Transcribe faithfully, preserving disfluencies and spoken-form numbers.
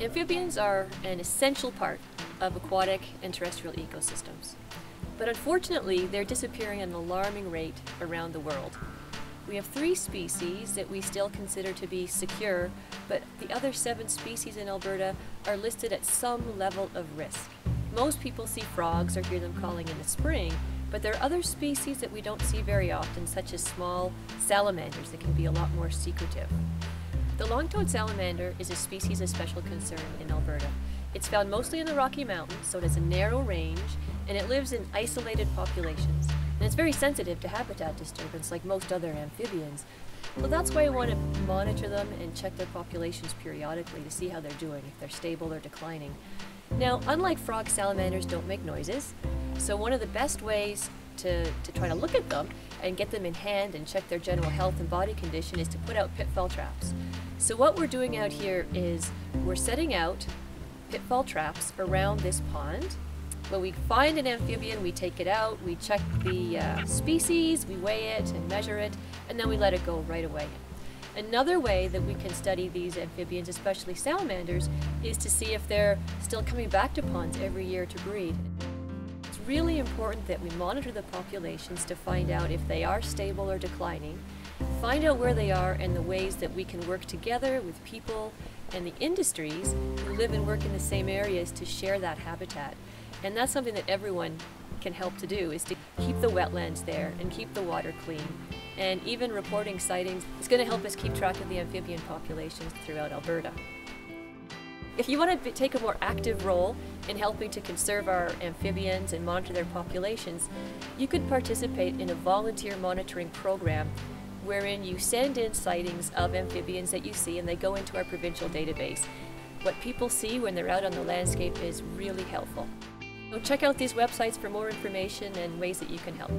Amphibians are an essential part of aquatic and terrestrial ecosystems, but unfortunately they're disappearing at an alarming rate around the world. We have three species that we still consider to be secure, but the other seven species in Alberta are listed at some level of risk. Most people see frogs or hear them calling in the spring, but there are other species that we don't see very often, such as small salamanders that can be a lot more secretive. The long-toed salamander is a species of special concern in Alberta. It's found mostly in the Rocky Mountains, so it has a narrow range, and it lives in isolated populations. And it's very sensitive to habitat disturbance, like most other amphibians. So that's why I want to monitor them and check their populations periodically to see how they're doing, if they're stable or declining. Now, unlike frogs, salamanders don't make noises. So one of the best ways to, to try to look at them and get them in hand and check their general health and body condition is to put out pitfall traps. So what we're doing out here is we're setting out pitfall traps around this pond. When we find an amphibian, we take it out, we check the uh, species, we weigh it and measure it, and then we let it go right away. Another way that we can study these amphibians, especially salamanders, is to see if they're still coming back to ponds every year to breed. It's really important that we monitor the populations to find out if they are stable or declining, find out where they are and the ways that we can work together with people and the industries who live and work in the same areas to share that habitat. And that's something that everyone can help to do, is to keep the wetlands there and keep the water clean. And even reporting sightings is going to help us keep track of the amphibian populations throughout Alberta. If you want to take a more active role in helping to conserve our amphibians and monitor their populations, you could participate in a volunteer monitoring program wherein you send in sightings of amphibians that you see and they go into our provincial database. What people see when they're out on the landscape is really helpful. So check out these websites for more information and ways that you can help.